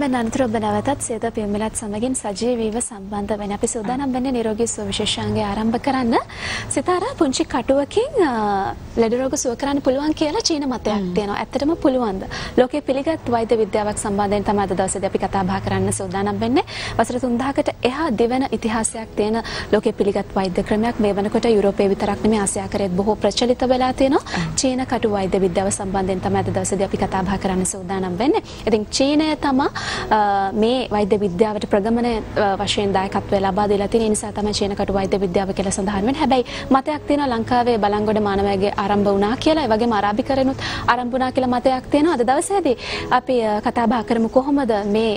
නාම නන්තර ඔබ නැවතත් සියත පින්මිලත් සමගින් සජීවීව සම්බන්ධ වෙන අපි සූදානම් වෙන්නේ නිරෝගී සුව විශේෂාංගය ආරම්භ කරන්න. සිතාරා පුංචි කටුවකින් ලෙඩ රෝග සුව කරන්න පුළුවන් කියලා චීන මතයක් තියෙනවා. ඇත්තටම පුළුවන්ද? ලෝකයේ පිළිගත් වෛද්‍ය විද්‍යාවක් සම්බන්ධයෙන් තමයි අද දවසේදී අපි කතා බහ කරන්න සූදානම් වෙන්නේ. වසර 3000කට එහා දිවෙන ඉතිහාසයක් තියෙන ලෝකයේ පිළිගත් වෛද්‍ය ක්‍රමයක් මේ වෙනකොට යුරෝපයේ විතරක් නෙමෙයි ආසියාකරයේත් බොහෝ ප්‍රචලිත වෙලා තියෙනවා. චීන කටු වෛද්‍ය විද්‍යාව සම්බන්ධයෙන් තමයි අද දවසේදී අපි කතා බහ කරන්න සූදානම් වෙන්නේ. ඉතින් චීනය තමයි මේ වෛද්‍ය විද්‍යාවට ප්‍රගමන වශයෙන් දායකත්වය ලබා දීලා තියෙන නිසා තමයි චීන කටු වෛද්‍ය විද්‍යාව කියලා සඳහන් වෙන්නේ. හැබැයි මතයක් තියෙනවා ලංකාවේ බලංගොඩ මානවයාගේ ආරම්භ වුණා කියලා. ඒ වගේම අරාබිකරණුත් ආරම්භ වුණා කියලා මතයක් තියෙනවා. අද දවසේදී අපි කතා බහ කරමු කොහොමද මේ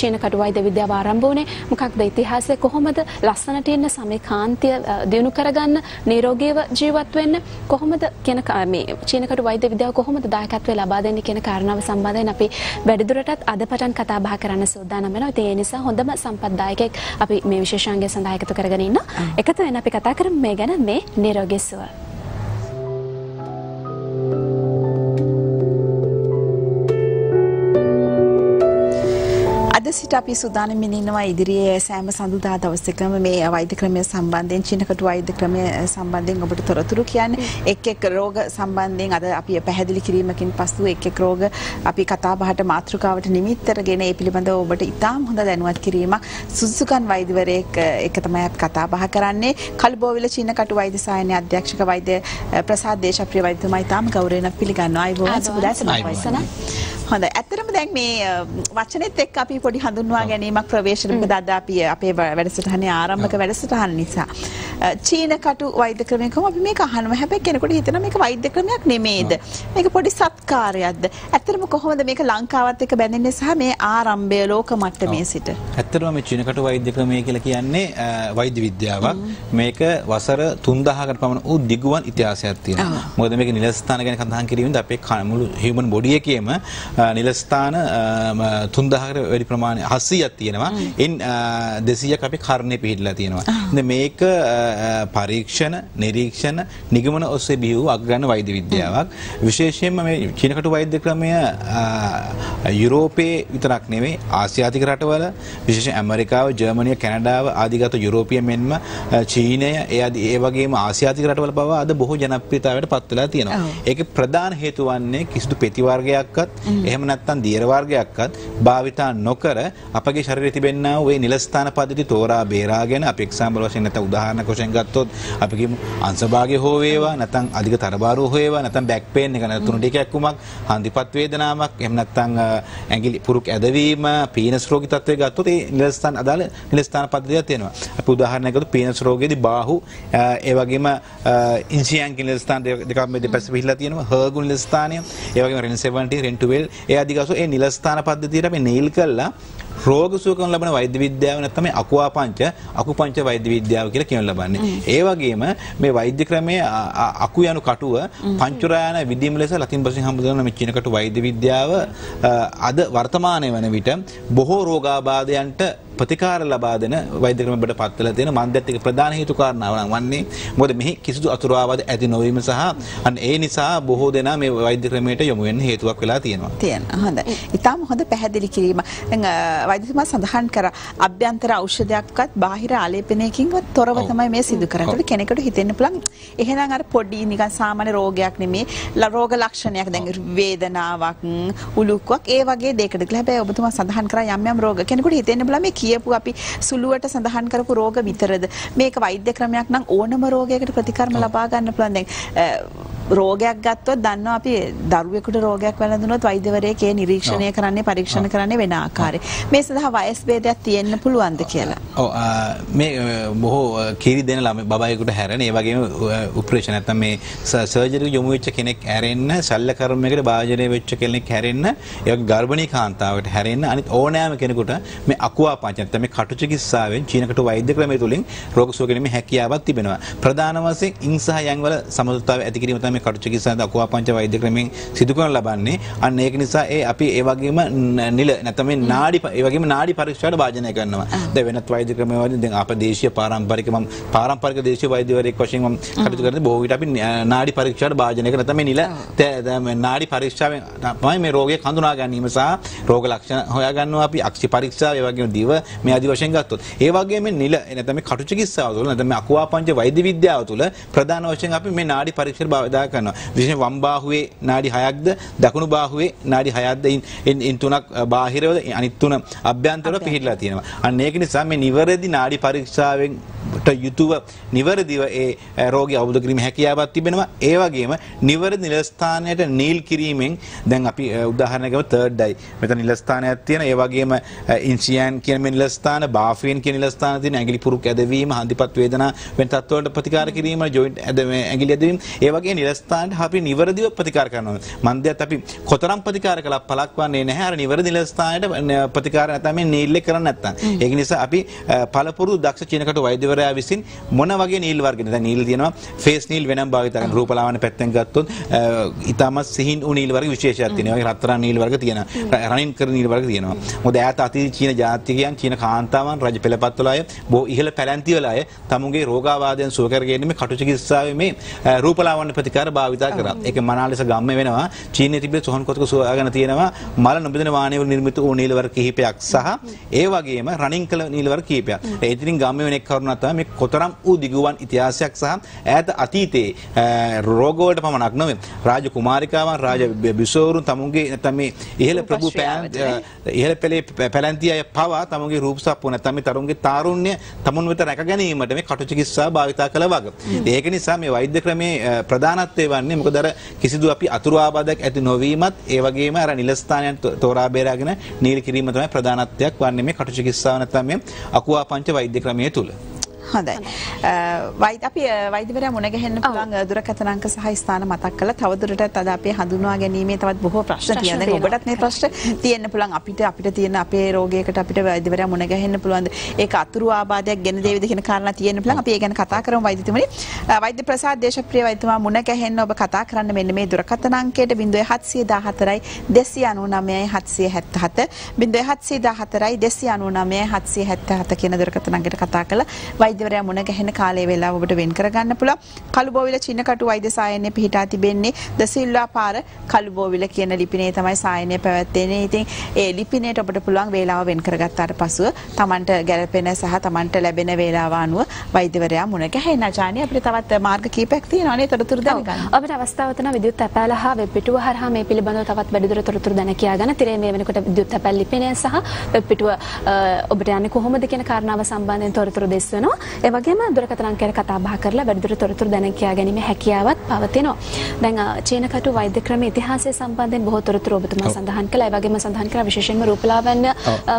චීන කටු වෛද්‍ය විද්‍යාව ආරම්භ වුණේ? මොකක්ද ඉතිහාසය? කොහොමද ලස්සනට ඉන්න සමේ කාන්තිය දිනු කරගන්න නිරෝගීව ජීවත් වෙන්න කොහොමද කියන මේ චීන කටු වෛද්‍ය විද්‍යාව කොහොමද දායකත්වය ලබා දෙන්නේ කියන කාරණාව සම්බන්ධයෙන් අපි වැඩිදුරටත් අද පටන් කතා බහ කරන්න සූදානම් වෙනවා. ඉතින් ඒ නිසා හොඳම සම්පත් දායකයෙක් අපි මේ විශේෂාංගය සඳහා එකතු කරගෙන ඉන්න. එකතු වෙන අපි කතා කරමු මේ ගැන මේ නිරෝගී සුව. සිට අපි සූදානම් වෙනවා ඉදිරියේ සෑම සඳුදා දවසකම මේ වෛද්‍ය ක්‍රමය සම්බන්ධයෙන් චීන කටු වෛද්‍ය ක්‍රමය සම්බන්ධයෙන් ඔබට තොරතුරු කියන්නේ එක් රෝග සම්බන්ධයෙන් අද අපි පැහැදිලි කිරීමකින් පසු එක් රෝග අපි කතා බහට මාතෘකාවට නිමිත්තරගෙන ඒ පිළිබඳව ඔබට ඉතාම හොඳ දැනුවත් කිරීමක් සුසුකන් වෛද්‍යවරයෙක් එක තමයි අපි කතා බහ කරන්නේ. කල්බෝවිල චීන කටු වෛද්‍ය සායනයේ අධ්‍යක්ෂක වෛද්‍ය ප්‍රසාද් දේශප්‍රිය වෛද්‍යතුමා ඉතාම ගෞරවණීයව පිළිගන්නවා. අයබෝවන් සුබදාසන. හොඳයි. ඇත්තටම දැන් මේ වචනෙත් එක්ක අපි පොඩි හඳුන්වා ගැනීමක් ප්‍රවේශන මොකද අද අපි අපේ වැඩසටහනේ ආරම්භක වැඩසටහන නිසා චීන කටු වෛද්‍ය ක්‍රමය කොහොම අපි මේක අහනවා. හැබැයි කෙනෙකුට හිතෙනවා මේක වෛද්‍ය ක්‍රමයක් නෙමෙයිද? මේක පොඩි සත්කාරයක්ද? ඇත්තටම කොහොමද මේක ලංකාවත් එක්ක බැඳෙන්නේ සහ මේ ආරම්භය ලෝක මට්ටමේ සිට? ඇත්තටම මේ චීන කටු වෛද්‍ය ක්‍රමය කියලා කියන්නේ වෛද්‍ය විද්‍යාවක්. මේක වසර 3000කට පමණ වූ දිගුවන් ඉතිහාසයක් තියෙනවා. මොකද මේක නිලස්ථාන ගැන කතා කිරීමෙන් අපේ මුළු හියුමන් බොඩි එකේම නිලස්ථාන 3000කට වැඩි ප්‍රමාණය 800ක් තියෙනවා. එන් 200ක් අපි කර්ණේ පිළිලා තියෙනවා. ඉතින් මේක පරීක්ෂණ, නිරීක්ෂණ, නිගමන ඔස්සේ බිහි වූ අග්‍රණ වෛද්‍ය විද්‍යාවක්. විශේෂයෙන්ම මේ චීන කටු වෛද්‍ය ක්‍රමය යුරෝපයේ විතරක් නෙවෙයි ආසියාතික රටවල විශේෂයෙන් ඇමරිකාව, ජර්මනිය, කැනඩාව ආදිගත යුරෝපීය මෙන්ම චීනය ඒ වගේම ආසියාතික රටවල බව අද බොහෝ ජනප්‍රියතාවයට පත් වෙලා තියෙනවා. ඒකේ ප්‍රධාන හේතුව වන්නේ කිසිදු පෙති වර්ගයක්වත් එහෙම නැත්නම් දියර වර්ගයක්වත් භාවිතා නොකර අපගේ ශරීරයේ තිබෙනා වූ ඒ නිලස්ථාන පද්ධති තෝරා බේරාගෙන අපි එක්සැම්පල් වශයෙන් නැත්නම් උදාහරණයක් වශයෙන් ගත්තොත් අපි කිමු අංශභාගය හෝ වේවා නැත්නම් අධික තරබාරු හෝ වේවා නැත්නම් බෑක් පේන් එක නැත්නම් තුනට එකක් වුමක් හන්දිපත් වේදනාවක් එහෙම නැත්නම් ඇඟිලි පුරුක් ඇදවීම පීනස් රෝගී තත්ත්වය ගත්තොත් ඒ නිලස්ථාන අදාළ නිලස්ථාන පද්ධතියක් තියෙනවා. අපි උදාහරණයක් ගත්තොත් පීනස් රෝගයේදී බාහුව ඒ වගේම ඉන්සියන් කියන නිලස්ථාන දෙකක් මේ දෙපැස්ස පිහිලා තියෙනවා. හර්ගුන් නිලස්ථානය ඒ වගේම රෙන් 70 රෙන් 12 ඒ අධිකසෝ ඒ නිලස්ථාන පද්ධතියට අපි නීල් කළා. රෝග සුව කරන ලබන වෛද්‍ය විද්‍යාව නැත්නම් අකුආපංච අකුපංච වෛද්‍ය විද්‍යාව කියලා කියන ලබන්නේ. ඒ වගේම මේ වෛද්‍ය ක්‍රමයේ අකු යන කටුව පංචුරායන විදීම ලෙස ලතින් බසින් හම්බුදන මේ චීන කටු වෛද්‍ය විද්‍යාව අද වර්තමානයේ වන විට බොහෝ රෝගාබාධයන්ට ප්‍රතිකාර ලබා දෙන වෛද්‍ය ක්‍රම බඩ පත් වෙලා තියෙන මන්දත් එක ප්‍රධාන හේතු කාරණාව නම් වන්නේ මොකද මෙහි කිසිදු අතුරු ආබාධ ඇති නොවීම සහ අන්න ඒ නිසා බොහෝ දෙනා මේ වෛද්‍ය ක්‍රමයට යොමු වෙන්න හේතුවක් වෙලා තියෙනවා. හොඳයි. ඉතාලම හොඳ පැහැදිලි කිරීම. දැන් වෛද්‍යතුමා සඳහන් කර අභ්‍යන්තර ඖෂධයක්වත් බාහිර ආලේපනයකින්වත් තොරව තමයි මේ සිදු කරන්නේ. ඒකට කෙනෙකුට හිතෙන්න පුළුවන් එහෙනම් අර පොඩි නිකන් සාමාන්‍ය රෝගයක් නෙමේ රෝග ලක්ෂණයක් දැන් වේදනාවක් උලුක්කක් ඒ වගේ දෙයකට කියලා. හැබැයි ඔබතුමා සඳහන් කරා යම් යම් රෝග කෙනෙකුට හිතෙන්න පුළුවන් මේ කියපු අපි සුළුවට සඳහන් කරපු රෝග විතරද මේක වෛද්‍ය ක්‍රමයක් නම් ඕනම රෝගයකට ප්‍රතිකර්ම ලබා ගන්න පුළුවන්. දැන් රෝගයක් ගත්තොත් දන්නවා අපි දරුවෙකුට රෝගයක් වැළඳුනොත් වෛද්‍යවරයෙක් ඒ නිරීක්ෂණය කරන්නේ පරීක්ෂණ කරන්නේ වෙන ආකාරයේ. මේ සඳහා වයස් ભેදයක් තියෙන්න පුළුවන්ද කියලා? ඔව් මේ බොහෝ කිරි දෙන ළමයි බබායෙකුට හැරෙන ඒ වගේම ඔපරේෂන් නැත්නම් මේ සර්ජරි යොමු වෙච්ච කෙනෙක් හැරෙන්න ශල්‍ය කර්මයකට භාජනය වෙච්ච කෙනෙක් හැරෙන්න ඒ වගේ ගර්භණී කාන්තාවකට හැරෙන්න අනිත් ඕනෑම කෙනෙකුට මේ අකුආපංච නැත්නම් මේ කටු චිකිත්සාවෙන් චීන කටු වෛද්‍ය ක්‍රමය තුලින් රෝග සුව ගැනීමේ හැකියාවක් තිබෙනවා. ප්‍රධාන වශයෙන් ඉන් සහ යන් වල සමතුලිතතාවය ඇති කිරීම මේ කටුචිකි සඳහා අකුආපංච වෛද්‍ය ක්‍රමයෙන් සිදු කරන ලබන්නේ. අන්න ඒක නිසා ඒ අපි ඒ වගේම නිල නැත්නම් මේ නාඩි ඒ වගේම නාඩි පරීක්ෂාවට භාජනය කරනවා. දැන් වෙනත් වෛද්‍ය ක්‍රම වලින් දැන් අපේ දේශීය පාරම්පරික මම පාරම්පරික දේශීය වෛද්‍යවරයෙක් වශයෙන් මම කටයුතු කරද්දී බොහෝ විට අපි නාඩි පරීක්ෂාවට භාජනය කරන තමයි නිල නාඩි පරීක්ෂාවෙන් තමයි මේ රෝගය හඳුනා ගැනීම සහ රෝග ලක්ෂණ හොයා ගන්නවා අපි අක්ෂි පරීක්ෂාව ඒ වගේම දිව මේ ආදි වශයෙන් ගත්තොත්. ඒ වගේම මේ නිල නැත්නම් මේ කටු චිකිත්සාව තුළ නැත්නම් මේ අකුආපංච වෛද්‍ය විද්‍යාව තුළ ප්‍රධාන වශයෙන් අපි මේ නාඩි පරීක්ෂණ භාවිතා කරනවා. විශේෂයෙන් වම් බාහුවේ නාඩි 6ක්ද දකුණු බාහුවේ නාඩි 6ක්ද ඉන් තුනක් බාහිරව අනිත් තුන අභ්‍යන්තරව පිහිටලා තියෙනවා. අන්න ඒක නිසා මේ නිවැරදි නාඩි පරීක්ෂාවෙන් යුතුව නිවැරදිව ඒ රෝගී අවබෝධ කිරීම හැකියාවක් තිබෙනවා. ඒ වගේම නිවැරදි නිල ස්ථානයට නීල් කිරීමෙන් දැන් අපි උදාහරණයක් ගමු තර්ඩ් ඩයි. මෙතන නිල ස්ථානයක් තියෙන. ඒ වගේම ඉන්සියන් කියන මේ නිල ස්ථාන, බාෆින් කියන නිල ස්ථාන තියෙන. ඇඟිලි පුරු කැදවීම, හන්දිපත් වේදනා වෙන තත්ත්ව වලට ප්‍රතිකාර කිරීම, ජොයින්ට් ඇඟිලි ඇදවීම. ඒ වගේ නිල ස්ථානට අපි නිවැරදිව ප්‍රතිකාර කරනවා. මන්දයත් අපි කොතරම් ප්‍රතිකාර කළා පළක් වන්නේ නැහැ. අර නිවැරදි නිල ස්ථානයට ප්‍රතිකාර නැත්නම් මේ නීල් එක කරන්නේ නැත්නම්. ඒක නිසා අපි පළපුරු දක්ෂ චීනකට වෛද්‍යවරයෙක් විසින් මොන වගේ නීල් වර්ගද? දැන් නීල් තියෙනවා ෆේස් නීල් වෙනම භාවිත කරන රූපලාවන්‍ය පැත්තෙන් ගත්තොත් ඊටමත් සිහින් උ නීල් වර්ග විශේෂයක් තියෙනවා. ඒ වගේ රත්තරන් නීල් වර්ග තියෙනවා. රණින් කර නීල් වර්ග තියෙනවා. මොකද ඈත අතීත චීන ජාතිකයන්, චීන කාන්තාවන්, රජ පෙළපත්වල අය, බොහෝ ඉහළ පැලැන්ති වල අය තමුන්ගේ රෝගාබාධයන් සුව කර ගැනීම මේ කටු චිකිත්සාවේ මේ රූපලාවන්‍ය ප්‍රතිකාර භාවිත කරා. ඒක මනාලෙස ගම්ම වෙනවා. චීනයේ තිබෙන සොහන් කොටක සුවගෙන තියෙනවා. මල නොබෙදෙන වාණේ වල නිර්මිත උ නීල් වර්ග කිහිපයක් සහ ඒ වගේම රණින් කළ නීල් වර්ග කිහිපයක්. ඒ ඉතින් ගම්ම වෙන එක් කරුණක් මේ කොතරම් වූ දිගුවන් ඉතිහාසයක් සහ ඈත අතීතයේ රෝගවලට පමණක් නොවේ රාජ කුමාරිකාවන් රාජ බිසෝවරුන් තමුන්ගේ නැත්නම් මේ ඉහළ ප්‍රභූ ඉහළ පෙළේ පැලැන්ති අය පවා තමුන්ගේ රූප සප්පු නැත්නම් මේ තරුන්ගේ තාරුණ්‍ය තමුන් වෙත රැක ගැනීමට මේ කටු චිකිත්සාව භාවිතා කළ වග. ඒක නිසා මේ වෛද්‍ය ක්‍රමයේ ප්‍රධානත්වය වන්නේ මොකද අර කිසිදු අපි අතුරු ආබාධයක් ඇති නොවීමත් ඒ වගේම අර නිල ස්ථානයන් තෝරා බේරාගෙන නීල් කිරීම තමයි ප්‍රධානත්වයක් වන්නේ මේ කටු චිකිත්සාව නැත්නම් මේ අකුආපංච වෛද්‍ය ක්‍රමයේ තුල. හොඳයි. වෛද්‍ය අපි වෛද්‍යවරයා මුණ ගැහෙන්න පුළුවන් දුරකථන අංක සහ ස්ථාන මතක් කළා. තවදුරටත් අද අපි හඳුනා ගැනීමේ තවත් බොහෝ ප්‍රශ්න තියෙනවා. දැන් ඔබටත් මේ ප්‍රශ්න තියෙන්න පුළුවන්. අපිට තියෙන අපේ රෝගයකට අපිට වෛද්‍යවරයා මුණ ගැහෙන්න පුළුවන්ද? ඒක අතුරු ආබාධයක් ගැන දෙවිද කියන කාරණා තියෙන්න පුළුවන්. අපි ඒ ගැන කතා කරමු වෛද්‍යතුමනි. වෛද්‍ය ප්‍රසාද් දේශප්‍රිය වෛද්‍යතුමා මුණ ගැහෙන්න ඔබ කතා කරන්න මෙන්න මේ දුරකථන අංකයට 0714 299 777 0714 299 777 කියන දුරකථන අංකයට කතා කළා. වෛද්‍යවරයා මුණ ගැහෙන කාලය වේලාව ඔබට වෙන් කර ගන්න පුළුවන්. කළුබෝවිල චින්නකටු වෛද්‍ය සායනයේ පිහිටා තිබෙන්නේ දසිල්වා පාර කළුබෝවිල කියන ලිපිනේ තමයි සායනය පැවැත්වෙන්නේ. ඉතින් ඒ ලිපිනේට ඔබට පුළුවන් වේලාව වෙන් කරගත්තාට පසුව Tamanට ගැළපෙන සහ Tamanට ලැබෙන වේලාව අනුව වෛද්‍යවරයා මුණ ගැහෙන. අජානි අපිට තවත් මාර්ග කීපයක් තියෙනවා නේද? තොරතුරු දැනගන්න. ඔබට අවස්ථාව තියෙනවා විද්‍යුත් තැපෑල හා වෙබ් පිටුව හරහා මේ පිළිබඳව තවත් වැඩිදුර තොරතුරු දැන කියා ගන්න. තිරේ මේ වෙනකොට විද්‍යුත් තැපෑල ලිපිනය සහ වෙබ් පිටුව ඔබට යන්නේ කොහොමද කියන කාරණාව සම්බන්ධයෙන් තොරතුරු දෙස් වෙනවා. ඒ වගේම දුරකථන අංකයට කතා බහ කරලා වැඩිදුර තොරතුරු දැන කියා ගැනීම හැකියාවක් පවතිනවා. දැන් චීන කටු වෛද්‍ය ක්‍රමයේ ඉතිහාසය සම්බන්ධයෙන් බොහෝ තොරතුරු ඔබතුමා සඳහන් කළා. ඒ වගේම සඳහන් කළා විශේෂයෙන්ම රූපලාවන්‍ය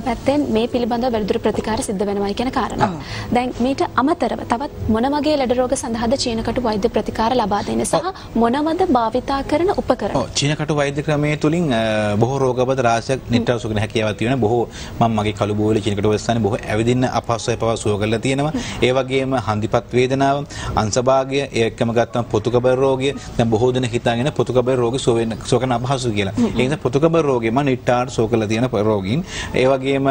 පැත්තෙන් මේ පිළිබඳව වැඩිදුර ප්‍රතිකාර සිද්ධ වෙනවා කියන කාරණාව. දැන් මීට අමතරව තවත් මොන වගේ ලෙඩ රෝග සඳහාද චීන කටු වෛද්‍ය ප්‍රතිකාර ලබා දෙන්නේ සහ මොනවද භාවිතා කරන උපකරණ? චීන කටු වෛද්‍ය ක්‍රමයේ තුලින් බොහෝ රෝගබද රාශියක් නිට්ටව සුවගෙන හැකියාවක් තියෙනවා. බොහෝ මම මගේ කළුබෝවිල චීන කටු වෛද්‍ය ස්ථානයේ බොහෝ ඇවිදින්න අපහසුය පවා සුව කරලා තියෙනවා. ඒ වගේම හන්දිපත් වේදනාව, අංශභාගය, ඒකම ගත්තම පොතුකබර රෝගය. දැන් බොහෝ දෙනෙක් හිතාගෙන පොතුකබර රෝගී සුව වෙන සුවකන අපහසු කියලා. ඒ නිසා පොතුකබර රෝගෙම නිට්ටාට සුව කරලා තියෙන රෝගීන්. ඒ වගේම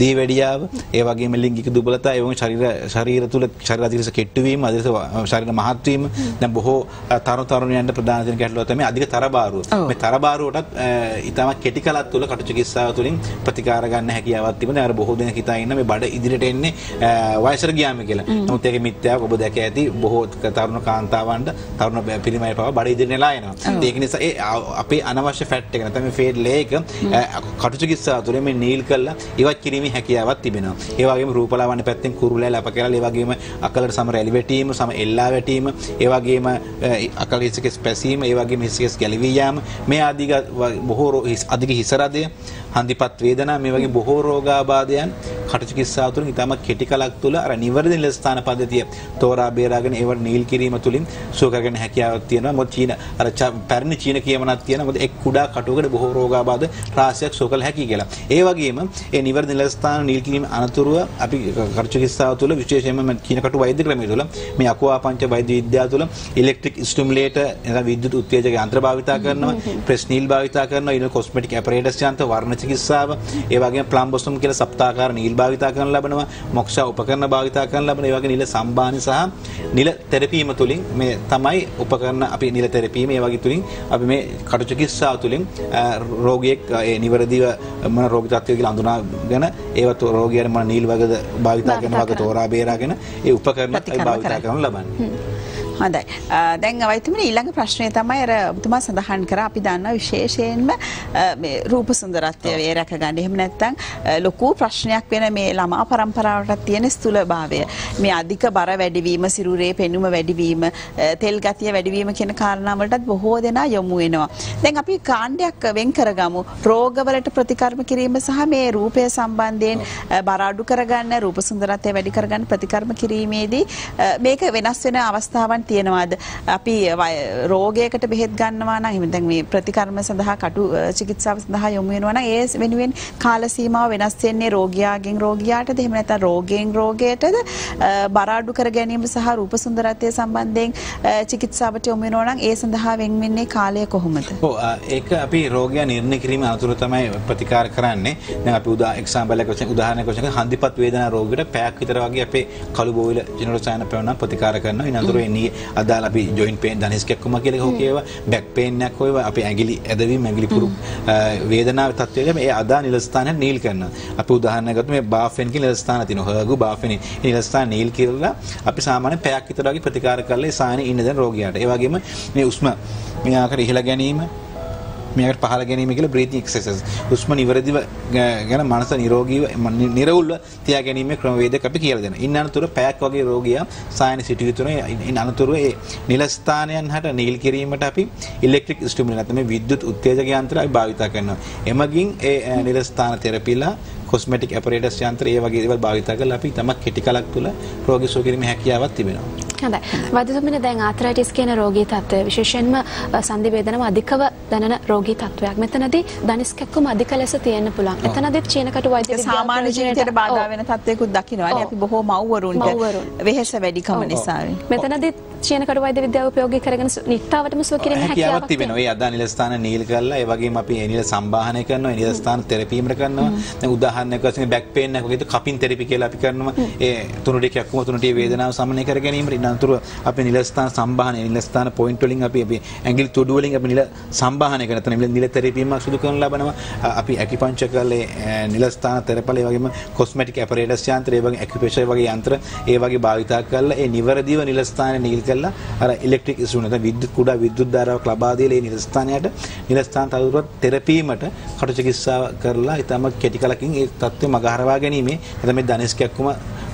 දීවැඩියාව, ඒ වගේම ලිංගික දුබලතා, ඒ වගේම ශරීර තුල ශරීරාධිරස කෙට්ටුවීම, අධිරස ශරීර මහත් වීම. දැන් බොහෝ තරුණ තරුණියන්ට ප්‍රධාන දෙන ගැටලුව තමයි අධික තරබාරුව. මේ තරබාරුවටත් ඊටම කෙටි කලක් තුල කටු චිකිත්සාව තුලින් ප්‍රතිකාර ගන්න හැකියාවක් තිබුණා. අර බොහෝ දෙනෙක් හිතාගෙන මේ බඩ ඉදිරියට එන්නේ වයසට ගියාම කියලා. නමුත් ඒක මිත්‍යාවක්. ඔබ දැක ඇති බොහෝ තරුණ කාන්තාවන්ට තරුණ පිරිමයි පවා බඩ ඉදිරියට නෙලා එනවා. ඒක නිසා ඒ අපේ අනවශ්‍ය ෆැට් එක නැත්නම් මේ ෆේඩ් ලේ එක කටු චිකිත්සාව තුළින් මේ නීල් කරලා ඉවත් කිරීමේ හැකියාවක් තිබෙනවා. ඒ වගේම රූපලාවන්‍ය පැත්තෙන් කුරුලැල අප කියලා ඒ වගේම අකලට සම රැලි වැටීම, සම එල්ලා වැටීම, ඒ වගේම අකල හිසකෙස් පැසීම, ඒ වගේම හිසකෙස් ගැලවී යාම මේ ආදී බොහෝ අධික හිස රදය, හන්දිපත් වේදනා මේ වගේ බොහෝ රෝගාබාධයන් කටුචිකිත්සාව තුළින් ඉතාම කෙටි කලක් තුළ අර නිවැරදි නිලස්ථාන පද්ධතිය තෝරා බේරාගෙන ඒව නීල් කිරීම තුළින් සුව කරගෙන හැකියාවක් තියෙනවා. මොකද චීන අර පැරණි චීන කියමනක් තියෙනවා. මොකද එක් කුඩා කටුවකට බොහෝ රෝගාබාධ රාශියක් සුව කළ හැකි කියලා. ඒ වගේම ඒ නිවැරදි නිලස්ථාන නීල් කිරීම අනතුරුව අපි කටුචිකිත්සාව තුළ විශේෂයෙන්ම චීන කටු වෛද්‍ය ක්‍රමය තුළ මේ අකුවා පංච වෛද්‍ය විද්‍යාව තුළ ඉලෙක්ට්‍රික් ස්ටිමුලේටර් නැත්නම් විද්‍යුත් උත්තේජක යන්ත්‍ර භාවිතා කරනවා, ප්‍රෙස් නීල් භාවිතා කරනවා, ඊළඟ කොස්මටික් ඇපරේටස් යන්ත්‍ර, වර්ණ චිකිත්සාව, ඒ වගේම ප්ලම්බොස්ටොමි කියලා සප්තාකාර නීල් භාවිතා කරන ලබනවා, මොක්ෂා උපකරණ භාවිතා කරන ලබන, ඒ වගේ නිල සම්බාහන සහ නිල තෙරපීම තුලින් මේ තමයි උපකරණ අපි නිල තෙරපීම ඒ වගේ තුලින් අපි මේ කටු චිකිත්සාව තුලින් රෝගියෙක් ඒ නිවැරදිව මොන රෝග තත්ත්වය කියලා අඳුනාගෙන ඒවත් රෝගියාට මොන නීල් වර්ගද භාවිතා කරන වගේ තෝරා බේරාගෙන ඒ උපකරණ අපි භාවිතා කරන ලබන්නේ. හොඳයි. දැන් අවයිතුමනි ඊළඟ ප්‍රශ්නය තමයි අර ඔබතුමා සඳහන් කර අපි දන්නා විශේෂයෙන්ම මේ රූප සුන්දරත්වය වේ රැක ගන්න. එහෙම නැත්නම් ලොකු ප්‍රශ්නයක් වෙන මේ ළමා පරම්පරාවට තියෙන ස්තුලභාවය. මේ අධික බර වැඩිවීම, සිරුරේ පෙනුම වැඩිවීම, තෙල් ගතිය වැඩිවීම කියන කාරණා වලටත් බොහෝ දෙනා යොමු වෙනවා. දැන් අපි කාණ්ඩයක් වෙන් කරගමු. රෝගවලට ප්‍රතිකර්ම කිරීම සහ මේ රූපය සම්බන්ධයෙන් බර අඩු කරගන්න, රූප සුන්දරත්වය වැඩි කරගන්න ප්‍රතිකර්ම කිරීමේදී මේක වෙනස් වෙන අවස්ථාවන් තියෙනවාද? අපි රෝගයකට බෙහෙත් ගන්නවා නම් එහෙනම් දැන් මේ ප්‍රතිකර්ම සඳහා කටු චිකිත්සාව සඳහා යොමු වෙනවා නම් ඒ වෙනුවෙන් කාල සීමාව වෙනස් වෙන්නේ රෝගියාගෙන් රෝගියාටද එහෙම නැත්නම් රෝගයෙන් රෝගයටද? බර අඩු කර ගැනීම සහ රූප සුන්දරත්වය සම්බන්ධයෙන් චිකිත්සාවට යොමු වෙනවා නම් ඒ සඳහා වෙන් වෙන්නේ කාලය කොහොමද? ඔව් ඒක අපි රෝගය නිర్ణය කිරීම අනුතර තමයි ප්‍රතිකාර කරන්නේ. දැන් අපි උදාහරණයක් වශයෙන් හන්දිපත් වේදනා රෝගියට පැයක් විතර වගේ අපේ කළු බෝවිල ජිනරසයන පැවණා ප්‍රතිකාර කරනවා. ඊනතර එන්නේ අදාළ අපි ජොයින්ට් පේන් දණිස්කක්කම කියලා හෝ කියව බැක් පේන් එකක් හෝ අපි ඇඟිලි ඇදවීම ඇඟිලි පුරු වේදනාව තත්ත්වයක මේ අදාළ නිලස්ථානයක් නීල් කරනවා. අපි උදාහරණයක් ගත්තොත් මේ බාෆෙන් කියන නිලස්ථාන තියෙනවා. හර්ගු බාෆෙන් නිලස්ථාන නීල් කියලා අපි සාමාන්‍ය පැයක් විතර වගේ ප්‍රතිකාර කරලා ඒ සායනේ ඉන්න දැන් රෝගියාට. ඒ වගේම මේ උස්ම මේ ආකාරයට ඉහළ ගැනීම මේකට පහළ ගැනීම කියලා බ්‍රීතිං එක්සර්සයිස්. හුස්ම නිවැරදිව ගැන මනස නිරෝගීව නිරවුල්ව තියා ගැනීම ක්‍රමවේදයක් අපි කියලා දෙනවා. ඉන් අනතුර පැයක් වගේ රෝගියා සායන සිටුවේ තුනේ ඉන් අනතුර ඒ නිලස්ථානයන් හට නීල් කිරීමට අපි ඉලෙක්ට්‍රික් ස්ටිමුලේටර් නැත්නම් විද්‍යුත් උත්තේජක යන්ත්‍ර අපි භාවිත කරනවා. එමගින් ඒ නිලස්ථාන තෙරපිලා කොස්මටික් ඇපරේටස් යන්ත්‍ර ඒ වගේ දේවල් භාවිත කරලා අපි තමක් කෙටි කලක් තුළ රෝගී සුව කිරීමේ හැකියාවක් තිබෙනවා. හොඳයි. වෛද්‍යතුමනි දැන් ආත්‍රයිටිස් කියන රෝගී තත්ත්වය විශේෂයෙන්ම සන්ධි වේදනාව අධිකව දැනෙන රෝගී තත්ත්වයක්. මෙතනදී දණිස්කැක්කම අධික ලෙස තියෙන්න පුළුවන්. එතනදී චීන කටු වෛද්‍ය සාමාන්‍ය ජීවිතයට බාධා වෙන තත්ත්වයකුත් දකින්නවානේ. අපි බොහෝ මව්වරුන්ට වෙහෙස වැඩිකම නිසා මෙතනදී චීන කටු වෛද්‍ය විද්‍යාව ප්‍රයෝගික කරගෙන නිට්ටාවටම සුව කිරීම හැකියාවක් තිබෙනවා. ඒ අදාළ නිලස්ථාන නීල් කරලා ඒ වගේම අපි ඒ නිල සම්බාහනය කරනවා, ඒ නිලස්ථාන තෙරපීමර කරනවා. දැන් උදාහරණයක් වශයෙන් බැක් පේන් එකක් වගේ කපින් තෙරපි කියලා අපි කරනවා. ඒ තුන ටිකක් කොහොම තුන ටික වේදනාව සමනය කර ගැනීමට අනතුරු අපි නිලස්ථාන සම්බාහනය නිලස්ථාන පොයින්ට් වලින් අපි ඇඟිලි තුඩු වලින් අපි නිල සම්බාහනය කරන තැන නිල තෙරපීම සුදු කරන ලබනවා. අපි ඇකිපංචර් කරලා නිලස්ථාන තෙරපල ඒ වගේම කොස්මටික් ඇපරේටස් යන්ත්‍ර ඒ වගේ ඇකිප්‍රෙෂර් වගේ යන්ත්‍ර ඒ වගේ භාවිතා කරලා ඒ නිවැරදිව නිලස්ථාන නීල් කරලා අර ඉලෙක්ට්‍රික් ඉස්ට්‍රුමන්ට් නැත්නම් විද්‍යුත් කුඩා විද්‍යුත් ධාරාවක් ලබා දීලා ඒ නිලස්ථානයට නිලස්ථාන තවදුරටත් තෙරපීමට කටු චිකිත්සාව කරලා ඊටම කෙටි කලකින් ඒ තත්ත්වය මගහරවා ගැනීම නැත්නම් මේ දණිස්කැක්කුම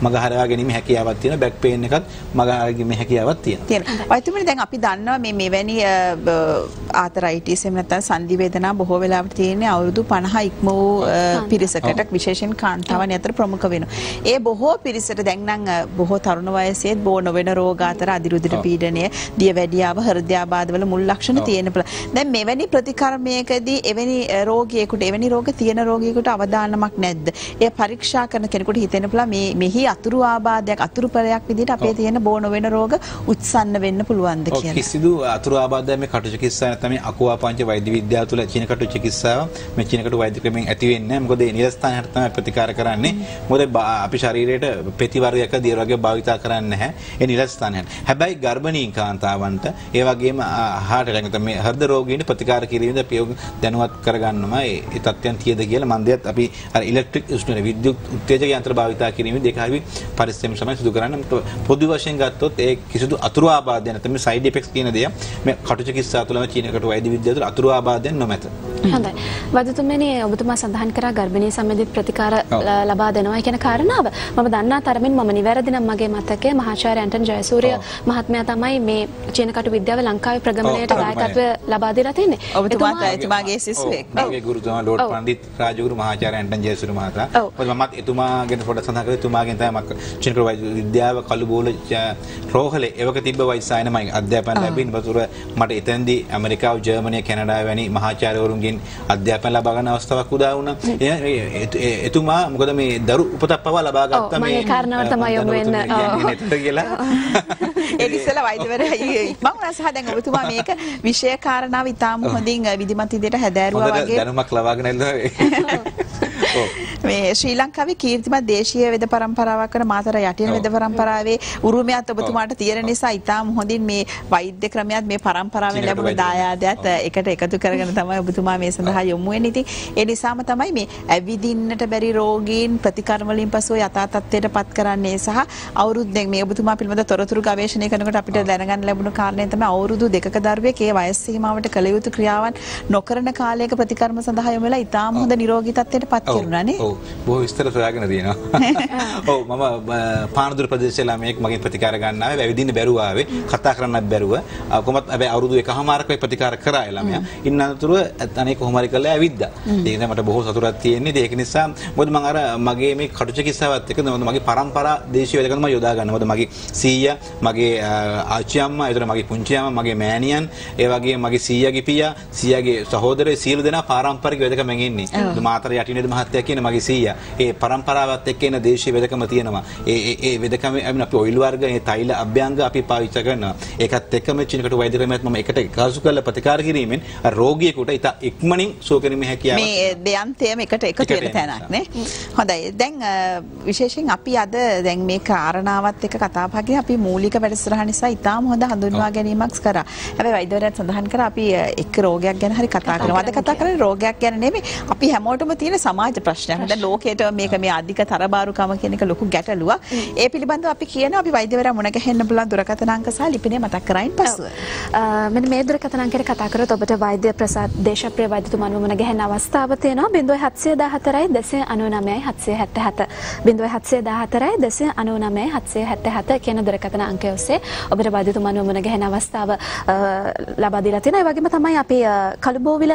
මගහරවා ගැනීම හැකියාවක් තියෙනවා. බැක් පේන් එකත් මගහරගීම හැකියාවක් තියෙනවා. ඔයතුමනි දැන් අපි දන්නවා මේ මෙවැනි ආතරයිටිස් එහෙම නැත්නම් සන්ධි වේදනා බොහෝ වෙලාවට තියෙන්නේ අවුරුදු 50 ඉක්ම වූ පිරිසකට විශේෂයෙන් කාන්තාවන් අතර ප්‍රමුඛ වෙනවා. ඒ බොහෝ පිරිසට දැන් නම් බොහෝ තරුණ වයසේත් බෝ නොවන රෝග අතර අදිරුදිර පීඩනය, දියවැඩියාව, හෘදයාබාධවල මුල් ලක්ෂණ තියෙන පුළුවන්. දැන් මෙවැනි ප්‍රතිකර්මයකදී එවැනි රෝගියෙකුට එවැනි රෝග තියෙන රෝගියෙකුට අවදානමක් නැද්ද? ඒ පරීක්ෂා කරන කෙනෙකුට හිතෙන්න පුළුවන් මේ මෙහි අතුරු ආබාධයක් අතුරුපලයක් විදිහට අපේ තියෙන බෝන වෙන රෝග උත්සන්න වෙන්න පුළුවන්ද කියලා. කිසිදු අතුරු ආබාධයක් මේ කටු චිකිත්සාව නැත්නම් අකුවා පංච වෛද්‍ය විද්‍යාව තුළ චීන කටු චිකිත්සාව මේ චීන කටු වෛද්‍ය ක්‍රමෙන් ඇති වෙන්නේ නැහැ. මොකද ඒ නිලස්ථාන හරියට තමයි ප්‍රතිකාර කරන්නේ. මොකද අපි ශරීරයට පෙති වර්ගයක දිය වර්ගය භාවිතා කරන්නේ නැහැ. ඒ නිලස්ථාන හරියට. හැබැයි ගර්භණී කාන්තාවන්ට ඒ වගේම heart attack නැත්නම් මේ හෘද රෝගීන්ට ප්‍රතිකාර කිරීමද ප්‍රයෝග දැනුවත් කරගන්නවා. ඒ තත්ත්වයන් තියද කියලා මන්දයත් අපි අර ඉලෙක්ට්‍රික් උෂ්ණ විද්‍යුත් උත්තේජක යන්ත්‍ර භාවිතා කිරීමේදී ඒක අපි පරිස්සමෙන් තමයි සිදු කරන්නේ. පොදු වශයෙන් ගත්තොත් ඒ කිසිදු අතුරු ආබාධයක් නැත. මේ සයිඩ් ඉෆෙක්ට්ස් කියන දේ මේ කටුච කිස්සා තුළම චීන කටු වෛද්‍ය විද්‍යාව තුළ අතුරු ආබාධයක් නොමැත. හොඳයි. වෛද්‍යතුමනි ඔබතුමා සඳහන් කරා ගර්භණී සම්බන්ධ ප්‍රතිකාර ලබා දෙනවා කියන කාරණාව. මම දන්නා තරමින් මම නිවැරදි නම් මගේ මතකයේ මහාචාර්ය ඇන්ටන් ජයසූරිය මහත්මයා තමයි මේ චීන කටු විද්‍යාව ලංකාවේ ප්‍රගමණයට දායකත්වය ලබා දීලා තියෙන්නේ. ඔබතුමා එතුමාගේ සිස්වෙක්. මගේ ගුරුතුමා ඩොක්ටර් පණ්ඩිත් රාජගුරු මහාචාර්ය ඇන්ටන් ජයසූරිය මහතා. මමත් එතුමාගෙන් පොඩ්ඩක් සඳහන් කරේ එතුමාගෙන් තමයි චීන කටු විද්‍යාව කළුබෝල රෝහලේ එවක තිබ්බ වෛද්‍යසායන මම අධ්‍යාපන ලැබින් වතුර මට එතෙන්දී ඇමරිකාව ජර්මනිය කැනඩාව වැනි මහාචාර්යවරුන්ගෙන් අධ්‍යාපන ලබා ගන්න අවස්ථාවක් උදා වුණා. එතුමා මොකද මේ දරු උපතක් පවා ලබා ගත්තා මේ මේ කාරණාව තමයි යොමු වෙන්නේ. එතන කියලා ඒක ඉස්සලා වෛද්‍යවරයා මම රසහ දැන් ඔබතුමා මේක විශේෂ කාරණාව ඉතාම හොඳින් විධිමත් විදියට හැදෑරුවා වගේ දැනුමක් ලබාගෙන ඉන්නවා. මේ ශ්‍රී ලංකාවේ කීර්තිමත් දේශීය වෙද පරම්පරාවක් කරන මාතර යටින වෙද පරම්පරාවේ උරුමයත් ඔබතුමාට තියෙන නිසා ඉතාම හොඳින් මේ වෛද්‍ය ක්‍රමයක් මේ පරම්පරාවෙන් ලැබුණු දායාදයක් එකට එකතු කරගෙන තමයි ඔබතුමා මේ සඳහා යොමු වෙන්නේ. ඉතින් ඒ නිසාම තමයි මේ ඇවිදින්නට බැරි රෝගීන් ප්‍රතිකර්ම වලින් පසු යථා තත්ත්වයටපත් කරන්නේ සහ අවුරුද්දෙන් මේ ඔබතුමා පිළිබඳ තොරතුරු ගවේෂණය කරනකොට අපිට දැනගන්න ලැබුණු කාරණේ තමයි අවුරුදු 2ක දරුවෙක් ඒ වයස් සීමාවට කළ යුතු ක්‍රියාවන් නොකරන කාලයක ප්‍රතිකර්ම සඳහා යොමු වෙලා ඉතාම හොඳ නිරෝගී තත්ත්වයටපත් කරනවා. ඔව් බොහෝ විස්තර සොයාගෙන තියෙනවා. ඔව් මම පානදුර ප්‍රදේශයේ ළමයෙක් මගෙන් ප්‍රතිකාර ගන්නවා. වැවිදින්න බැරුව ආවේ. කතා කරන්නත් බැරුව. කොහොමත් හැබැයි අවුරුදු 1කමාරක මේ ප්‍රතිකාර කරා ළමයා. ඉන්න අතරතුර අනේ කොහොම හරි කළා ඇවිද්දා. ඒක නිසා මට බොහෝ සතුටක් තියෙන්නේ. ඒක නිසා මොකද මම අර මගේ මේ කටුච කිස්සාවත් එක්ක මගේ පරම්පරා දේශීය වැඩ කරන මම යොදා ගන්නවා. මොකද මගේ සීයා, මගේ ආච්චි අම්මා, ඒතර මගේ පුංචි අම්මා, මගේ මෑණියන්, ඒ වගේම මගේ සීයාගේ පියා, සීයාගේ සහෝදරයෝ සියලු දෙනා පාරම්පරික වැඩකම ගෙන්නේ. මාතර යටිනේද මහත්තයා කියන මගේ සීයා ඒ පරම්පරාවත් එක්ක එන දේශීය වෙදකම තියෙනවා. ඒ වෙදකම අපි ඔයිල් වර්ග ඒ තෛල අභ්‍යංග අපි පාවිච්චි කරනවා. ඒකත් එක්කම චීන කටු වෛද්‍ය ක්‍රමයක් මම එකට එකතු කරලා ප්‍රතිකාර කිරීමෙන් රෝගියෙකුට ඉත ඉක්මනින් සුව කිරීමේ හැකියාව මේ දෙයන්තයම එකට එකතු වෙන තැනක් නේ. හොඳයි. දැන් විශේෂයෙන් අපි අද දැන් මේ කාරණාවත් එක්ක කතා බහගෙන අපි මූලික වැඩසටහන නිසා ඉතාම හොඳ හඳුන්වා ගැනීමක් කරා. හැබැයි වෛද්‍යවරයාත් සඳහන් කරා අපි එක් රෝගයක් ගැන හරි කතා කරනවා. අද කතා කරන්නේ රෝගයක් ගැන නෙමෙයි. අපි හැමෝටම තියෙන සමාජ ප්‍රශ්නයක්. දැන් ලෝකයට මේක මේ අධික තරබාරුකම කියන එක ලොකු ගැටලුවක්. ඒ පිළිබඳව අපි කියනවා අපි වෛද්‍යවරයා මුණ ගැහෙන්න පුළුවන් දුරකථන අංක සහ ලිපිනේ මතක් කරයින් පසුව. මෙන්න මේ දුරකථන අංකයට කතා කරොත් ඔබට වෛද්‍ය ප්‍රසාද් දේශප්‍රිය වෛද්‍යතුමන් මුණ ගැහෙන අවස්ථාව තියෙනවා 0714 299 777 0714 299 777 කියන දුරකථන අංකය ඔස්සේ ඔබට වෛද්‍යතුමන් මුණ ගැහෙන අවස්ථාව ලබා දීලා තියෙනවා. ඒ වගේම තමයි අපි කළුබෝවිල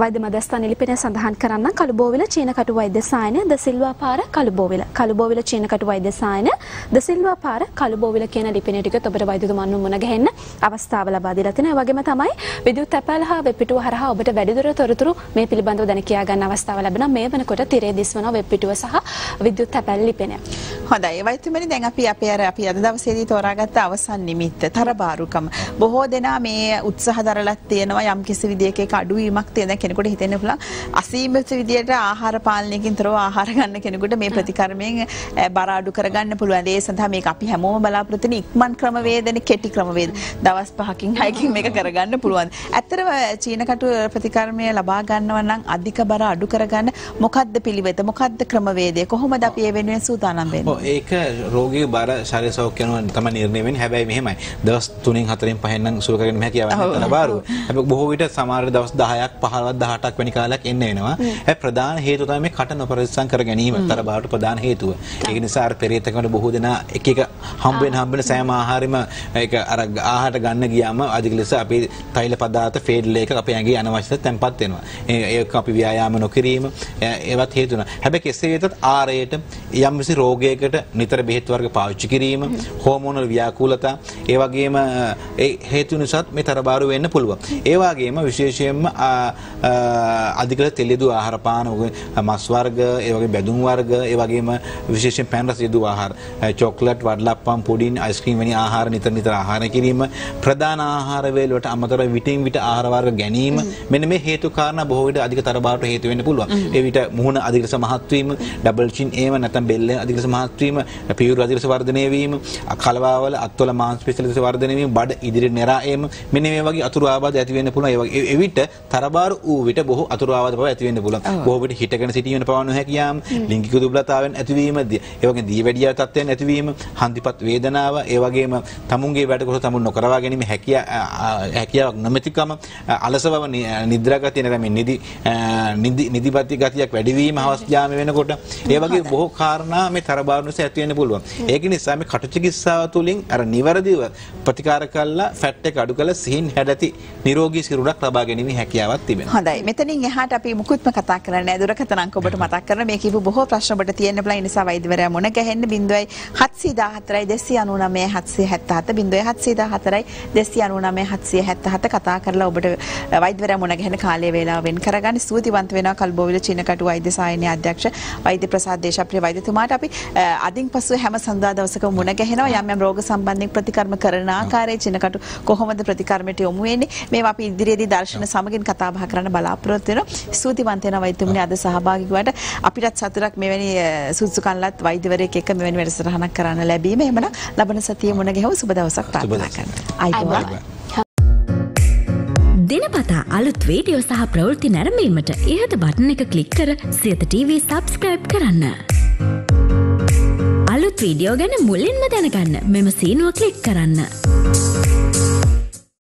වෛද්‍ය මධ්‍යස්ථාන ලිපිනේ සඳහන් කරන්න කළුබෝවිල චීන කටු වෛද්‍ය සායනය ද සිල්වා පාර කළුබෝවිල කළුබෝවිල චීන කටු වෛද්‍ය සායනය ද සිල්වා පාර කළුබෝවිල කියන ලිපිනේ ටික ඔබට වෛද්‍යතුමන් මුණ ගැහෙන්න අවස්ථාව ලබා දීලා තිනවා. ඒ වගේම තමයි විදුලි තැපැල් හා වෙබ් පිටුව හරහා ඔබට වැඩිදුර තොරතුරු මේ පිළිබඳව දැන කියා ගන්න අවස්ථාව ලැබෙනවා. මේ වෙනකොට තිරේ දිස්වන වෙබ් පිටුව සහ විදුලි තැපැල් ලිපිනේ. හොඳයි වෛද්‍යතුමනි දැන් අපි අද දවසේදී තෝරාගත්ත අවසන් නිමිත්ත තරබාරුකම බොහෝ දෙනා මේ උත්සාහ දරලා තියෙනවා යම් කිසි විදියක ඒක අඩුවීමක් තියෙනවා. කෙනෙකුට හිතෙන්න පුළුවන් අසීමිත විදියට ආහාර පාලනයකින් තොරව ආහාර ගන්න කෙනෙකුට මේ ප්‍රතිකර්මයෙන් බර අඩු කරගන්න පුළුවන්. ඒ සඳහා මේක අපි හැමෝම බලාපොරොත්තු වෙන ඉක්මන් ක්‍රමවේදනේ කෙටි ක්‍රමවේද දවස් 5කින් 6කින් මේක කරගන්න පුළුවන්. ඇත්තටම චීන කටු ප්‍රතිකර්මය ලබා ගන්නවා නම් අධික බර අඩු කරගන්න මොකද්ද පිළිවෙත මොකද්ද ක්‍රමවේදය කොහොමද අපි ඒ වෙනුවෙන් සූදානම් වෙන්නේ? ඔව් ඒක රෝගීගේ බර ශරීර සෞඛ්‍ය යන තමයි නිර්ණය වෙන්නේ. හැබැයි මෙහෙමයි දවස් 3න් 4න් 5න් නම් සුළු කරගෙන මෙහෙකියවන්න නැත්නම් බාරුව. හැබැයි බොහෝ විට සමහර දවස් 10ක් 18ක් වෙනි කාලයක් එන්න වෙනවා. ඒ ප්‍රධාන හේතුව තමයි මේ කට නොපරිස්සම් කර ගැනීම. තරබාවට ප්‍රධාන හේතුව. ඒක නිසා අර පෙරේතකමට බොහෝ දෙනා එක එක හම්බෙන සෑම ආහාරෙම ඒක අර ආහාරට ගන්න ගියාම අධික ලෙස අපේ තෛල පදාර්ථ ෆේඩ් ලේක අපේ ඇඟේ අනවශ්‍ය තැම්පත් වෙනවා. ඒක අපි ව්‍යායාම නොකිරීම ඒවත් හේතු වෙනවා. හැබැයි කෙසේ වෙතත් ආරයට යම්කිසි රෝගයකට නිතර බෙහෙත් වර්ග පාවිච්චි කිරීම, හෝමෝනල් ව්‍යාකූලතා, ඒ වගේම ඒ හේතු නිසාත් මේ තරබාරු වෙන්න පුළුවන්. ඒ වගේම විශේෂයෙන්ම අධික තෙලියදු ආහාර පාන මස් වර්ග ඒ වගේ බැදුම් වර්ග ඒ වගේම විශේෂයෙන් පැන් රස යදු ආහාර චොක්ලට් වඩලප්පම් පුඩින් අයිස්ක්‍රීම් වැනි ආහාර නිතර ආහාර කිරීම ප්‍රධාන ආහාර වේල වලට අමතරව විටින් විට ආහාර වර්ග ගැනීම මෙන්න මේ හේතු කාරණා බොහෝ විට අධික තරබාරට හේතු වෙන්න පුළුවන්. ඒ විට මුහුණ අධික ලෙස මහත් වීම ඩබල් චින් ඒව නැත්නම් බෙල්ල අධික ලෙස මහත් පැවැත්වීම, පියුරු රජ ලෙස වර්ධනය වීම, කලවාවල අත්වල මාංශපේශ ලෙස වර්ධනය වීම, බඩ ඉදිරියට නැරා එීම, මෙන්න මේ වගේ අතුරු ආබාධ ඇති වෙන්න පුළුවන්. ඒ වගේ එවිට තරබාරු වූ විට බොහෝ අතුරු ආබාධ පවා ඇති වෙන්න පුළුවන්. බොහෝ විට හිටගෙන සිටීමන පවන හැකියාම, ලිංගික දුර්වලතාවයන් ඇතිවීම, ඒ වගේ දීවැඩියා තත්ත්වයන් ඇතිවීම, හන්දිපත් වේදනාව, ඒ වගේම තමුන්ගේ වැඩ කොට තමුන් නොකරවා ගැනීම හැකියාවක් නොමැතිකම, අලස බව, නිද්‍රා ගතිය නැත්නම් නිදිපත් ගතියක් වැඩිවීම හවස් යාම වෙනකොට ඒ වගේ බොහෝ කාරණා මේ තරබාරු නිසා ඇති වෙන්න පුළුවන්. ඒක නිසා මේ කටු චිකිත්සාව තුළින් අර නිවැරදිව ප්‍රතිකාර කළා, ෆැට් එක අඩු කළා, සිහින් හැදැති නිරෝගී සිරුරක් ලබා ගැනීම හැකියාවක් තිබෙනවා. හොඳයි. මෙතනින් එහාට අපි මුකුත්ම කතා කරන්නේ නැහැ. දුරකථන අංක ඔබට මතක් කරලා මේ කියපු බොහෝ ප්‍රශ්න ඔබට තියෙන්න බලයි. නිසා වෛද්‍යවරයා මොන ගැහෙන්න 0714 299 777 0714 299 777 කතා කරලා ඔබට වෛද්‍යවරයා මොන ගැහෙන කාලය වේලාව වෙන් කරගන්න. ස්තුතිවන්ත වෙනවා කල්බෝවිල චිනකටුව වෛද්‍ය සායනයේ අධ්‍යක්ෂ වෛද්‍ය ප්‍රසාද් දේශප්‍රිය වෛද්‍යතුමාට. අපි අදින් පසුව හැම සඳහා දවසක මුණ ගැහෙනවා යම් යම් රෝග සම්බන්ධයෙන් ප්‍රතිකර්ම කරන ආකාරයේ, චිනකටු කොහොමද ප්‍රතිකර්මයට යොමු වෙන්නේ, මේවා අපි ඉදිරියේදී දර්ශන සමගින් කතා බහ කරන්න බලාපොරොත්තු වෙනවා. ස්තුතිවන්ත වෙනවා වෛද්‍යතුමනි අද සහභාගී වුණාට. අපිටත් සතුටක් මෙවැනි සුසුකන්ලත් වෛද්‍යවරයෙක් එක්ක මෙවැනි වැඩසටහනක් කරන්න ලැබීම. එහෙමනම් ලබන සතියේ මුණ ගැහෙමු. සුබ දවසක් ප්‍රාර්ථනා කරනවා. දිනපතා අලුත් වීඩියෝ සහ ප්‍රවෘත්ති නැරඹීමට ඉහත බටන් එක ක්ලික් කර සියත ටීවී සබ්ස්ක්‍රයිබ් කරන්න. අලුත් වීඩියෝ ගැන මුලින්ම දැනගන්න මෙම සීනුව ක්ලික් කරන්න.